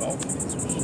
12 minutes.